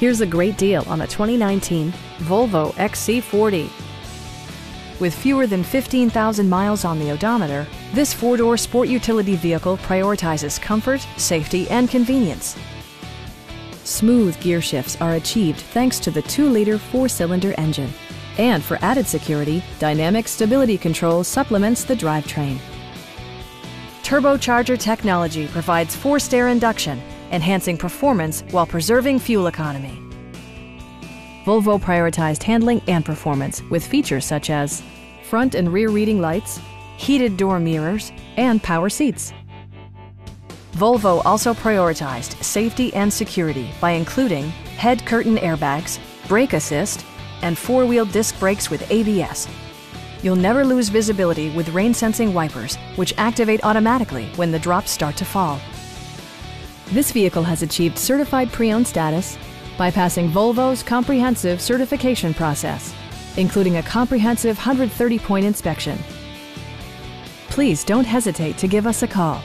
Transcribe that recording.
Here's a great deal on the 2019 Volvo XC40. With fewer than 15,000 miles on the odometer, this four-door sport utility vehicle prioritizes comfort, safety, and convenience. Smooth gear shifts are achieved thanks to the 2-liter 4-cylinder engine. And for added security, dynamic stability control supplements the drivetrain. Turbocharger technology provides forced air induction, enhancing performance while preserving fuel economy. Volvo prioritized handling and performance with features such as front and rear reading lights, heated door mirrors, and power seats. Volvo also prioritized safety and security by including head curtain airbags, brake assist, and four-wheel disc brakes with ABS. You'll never lose visibility with rain-sensing wipers, which activate automatically when the drops start to fall. This vehicle has achieved certified pre-owned status by passing Volvo's comprehensive certification process, including a comprehensive 130-point inspection. Please don't hesitate to give us a call.